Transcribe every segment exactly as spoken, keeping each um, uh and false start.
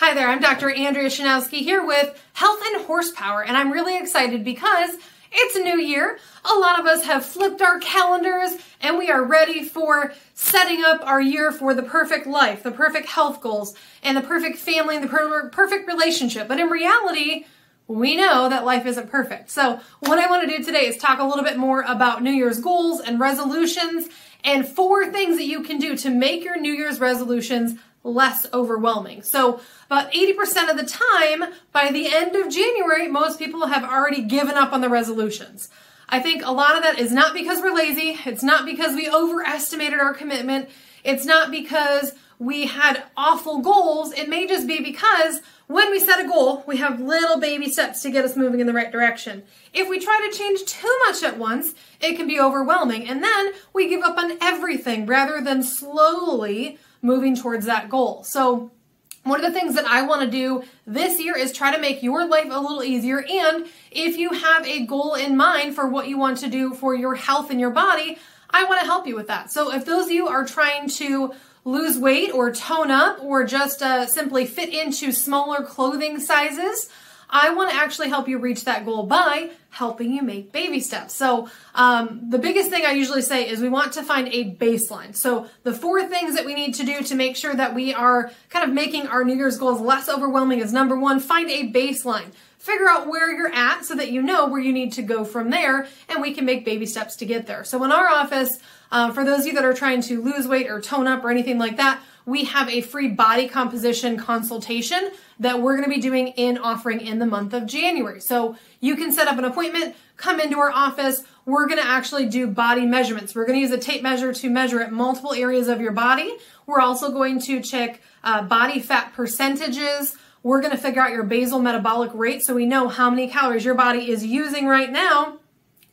Hi there, I'm Doctor Andrea Schnowske here with Health and Horsepower, and I'm really excited because it's a new year. A lot of us have flipped our calendars and we are ready for setting up our year for the perfect life, the perfect health goals, and the perfect family, and the per perfect relationship. But in reality, we know that life isn't perfect. So what I want to do today is talk a little bit more about New Year's goals and resolutions and four things that you can do to make your New Year's resolutions less overwhelming. So about eighty percent of the time, by the end of January, most people have already given up on the resolutions. I think a lot of that is not because we're lazy. It's not because we overestimated our commitment. It's not because we had awful goals. It may just be because when we set a goal, we have little baby steps to get us moving in the right direction. If we try to change too much at once, it can be overwhelming. And then we give up on everything rather than slowly moving towards that goal. So one of the things that I want to do this year is try to make your life a little easier. And if you have a goal in mind for what you want to do for your health and your body, I want to help you with that. So if those of you are trying to lose weight or tone up or just uh, simply fit into smaller clothing sizes, I want to actually help you reach that goal by helping you make baby steps. So um, the biggest thing I usually say is we want to find a baseline. So the four things that we need to do to make sure that we are kind of making our New Year's goals less overwhelming is number one, find a baseline. Figure out where you're at so that you know where you need to go from there, and we can make baby steps to get there. So in our office, uh, for those of you that are trying to lose weight or tone up or anything like that, we have a free body composition consultation that we're going to be doing in offering in the month of January. So you can set up an appointment, come into our office. We're going to actually do body measurements. We're going to use a tape measure to measure at multiple areas of your body. We're also going to check uh, body fat percentages. We're going to figure out your basal metabolic rate so we know how many calories your body is using right now.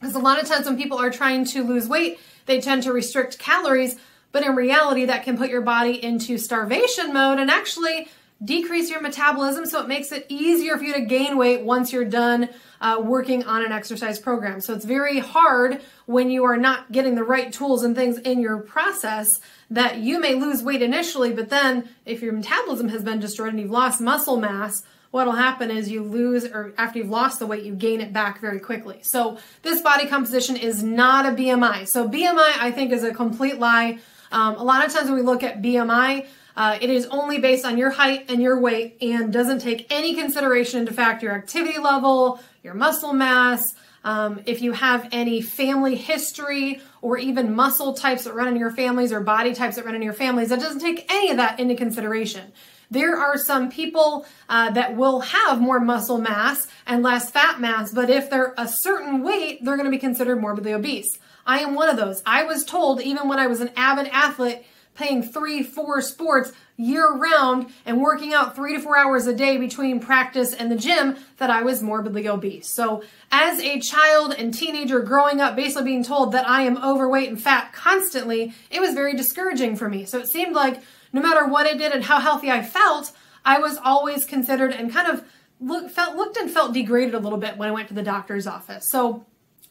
Because a lot of times when people are trying to lose weight, they tend to restrict calories. But in reality, that can put your body into starvation mode and actually decrease your metabolism, so it makes it easier for you to gain weight once you're done uh, working on an exercise program. So it's very hard when you are not getting the right tools and things in your process that you may lose weight initially, but then if your metabolism has been destroyed and you've lost muscle mass, what'll happen is you lose, or after you've lost the weight, you gain it back very quickly. So this body composition is not a B M I. So B M I, I think, is a complete lie. Um, a lot of times when we look at B M I, uh, it is only based on your height and your weight and doesn't take any consideration into fact your activity level, your muscle mass, um, if you have any family history or even muscle types that run in your families or body types that run in your families. It doesn't take any of that into consideration. There are some people uh, that will have more muscle mass and less fat mass, but if they're a certain weight, they're going to be considered morbidly obese. I am one of those. I was told, even when I was an avid athlete, playing three, four sports year round and working out three to four hours a day between practice and the gym, that I was morbidly obese. So as a child and teenager growing up, basically being told that I am overweight and fat constantly, it was very discouraging for me. So it seemed like no matter what I did and how healthy I felt, I was always considered and kind of look, felt, looked and felt degraded a little bit when I went to the doctor's office. So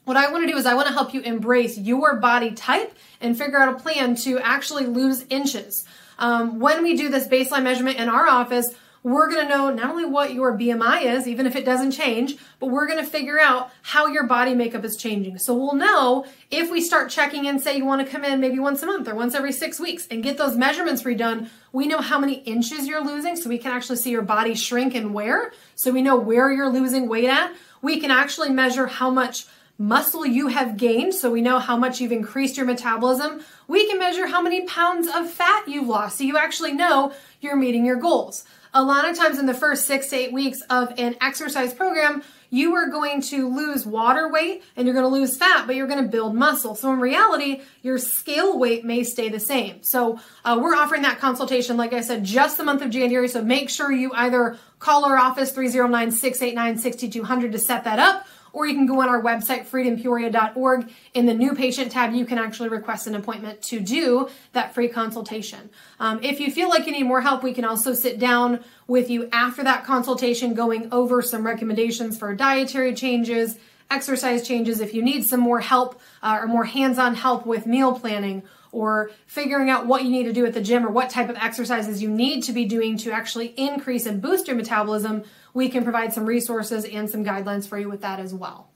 what I want to do is I want to help you embrace your body type and figure out a plan to actually lose inches. Um, when we do this baseline measurement in our office, we're going to know not only what your B M I is, even if it doesn't change, but we're going to figure out how your body makeup is changing. So we'll know if we start checking in, say you want to come in maybe once a month or once every six weeks and get those measurements redone, we know how many inches you're losing, so we can actually see your body shrink and wear, so we know where you're losing weight at. We can actually measure how much muscle you have gained, so we know how much you've increased your metabolism. We can measure how many pounds of fat you've lost, so you actually know you're meeting your goals. A lot of times in the first six to eight weeks of an exercise program, you are going to lose water weight and you're going to lose fat, but you're going to build muscle. So in reality, your scale weight may stay the same. So uh, we're offering that consultation, like I said, just the month of January. So make sure you either call our office three oh nine, six eight nine, six two zero zero to set that up, or you can go on our website, freedom peoria dot org. In the new patient tab, you can actually request an appointment to do that free consultation. Um, if you feel like you need more help, we can also sit down with you after that consultation, going over some recommendations for dietary changes, exercise changes, if you need some more help uh, or more hands-on help with meal planning, or figuring out what you need to do at the gym or what type of exercises you need to be doing to actually increase and boost your metabolism, we can provide some resources and some guidelines for you with that as well.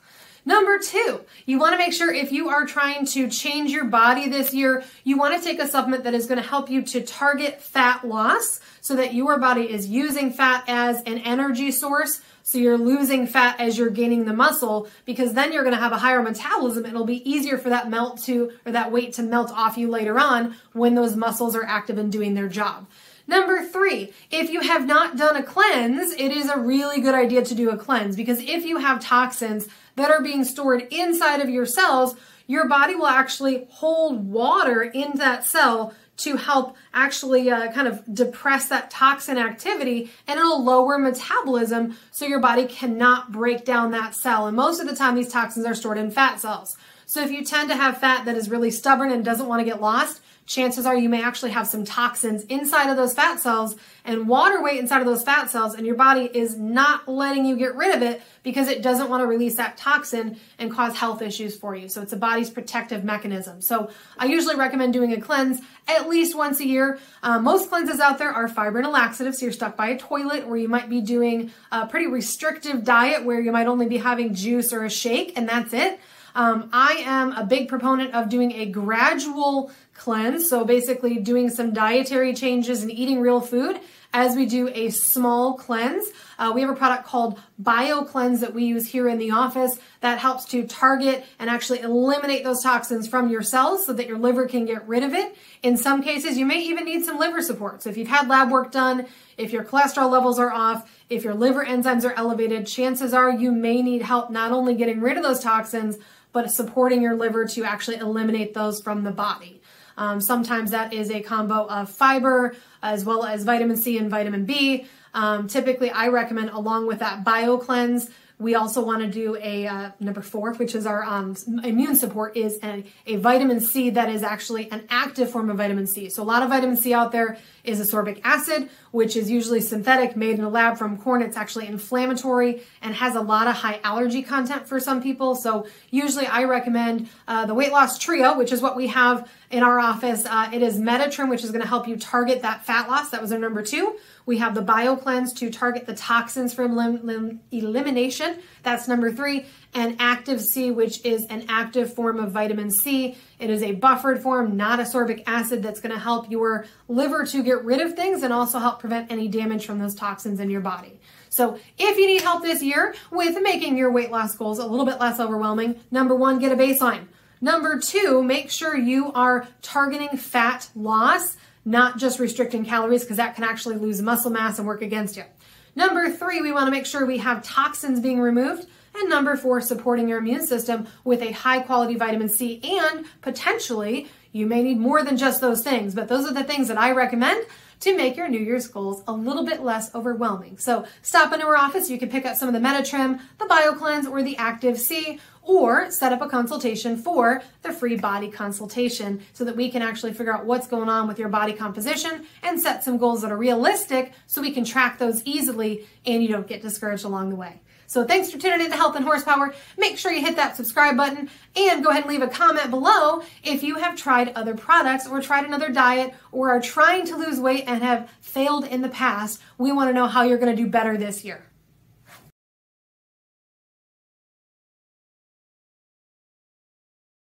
Number two, you want to make sure if you are trying to change your body this year, you want to take a supplement that is going to help you to target fat loss so that your body is using fat as an energy source. So you're losing fat as you're gaining the muscle, because then you're going to have a higher metabolism. It'll be easier for that melt to, or that weight to melt off you later on when those muscles are active and doing their job. Number three, if you have not done a cleanse, it is a really good idea to do a cleanse, because if you have toxins that are being stored inside of your cells, your body will actually hold water in that cell to help actually uh, kind of depress that toxin activity, and it'll lower metabolism so your body cannot break down that cell. And most of the time these toxins are stored in fat cells. So if you tend to have fat that is really stubborn and doesn't want to get lost, chances are you may actually have some toxins inside of those fat cells and water weight inside of those fat cells, and your body is not letting you get rid of it because it doesn't want to release that toxin and cause health issues for you. So it's a body's protective mechanism. So I usually recommend doing a cleanse at least once a year. Uh, most cleanses out there are fiber and a laxative, so you're stuck by a toilet, or you might be doing a pretty restrictive diet where you might only be having juice or a shake and that's it. Um, I am a big proponent of doing a gradual cleanse, so basically doing some dietary changes and eating real food as we do a small cleanse. Uh, we have a product called BioCleanse that we use here in the office that helps to target and actually eliminate those toxins from your cells so that your liver can get rid of it. In some cases, you may even need some liver support. So if you've had lab work done, if your cholesterol levels are off, if your liver enzymes are elevated, chances are you may need help not only getting rid of those toxins, but supporting your liver to actually eliminate those from the body. Um, sometimes that is a combo of fiber as well as vitamin C and vitamin B. Um, typically, I recommend along with that BioCleanse, we also want to do a uh, number four, which is our um, immune support, is a, a vitamin C that is actually an active form of vitamin C. So a lot of vitamin C out there is ascorbic acid, which is usually synthetic, made in a lab from corn. It's actually inflammatory and has a lot of high allergy content for some people. So usually I recommend uh, the weight loss trio, which is what we have in our office. Uh, it is Metatrim, which is going to help you target that fat loss. That was our number two. We have the BioCleanse to target the toxins for elim elim elimination. That's number three. And ActiveC, which is an active form of vitamin C. It is a buffered form, not ascorbic acid, that's going to help your liver to get rid of things and also help prevent any damage from those toxins in your body. So if you need help this year with making your weight loss goals a little bit less overwhelming, number one, get a baseline. Number two, make sure you are targeting fat loss, not just restricting calories, because that can actually lose muscle mass and work against you. Number three, we want to make sure we have toxins being removed. And number four, supporting your immune system with a high quality vitamin C. And potentially, you may need more than just those things, but those are the things that I recommend to make your New Year's goals a little bit less overwhelming. So stop into our office. You can pick up some of the Metatrim, the BioCleanse, or the ActiveC, or set up a consultation for the free body consultation so that we can actually figure out what's going on with your body composition and set some goals that are realistic so we can track those easily and you don't get discouraged along the way. So thanks for tuning in to Health and Horsepower. Make sure you hit that subscribe button and go ahead and leave a comment below if you have tried other products or tried another diet or are trying to lose weight and have failed in the past. We want to know how you're going to do better this year.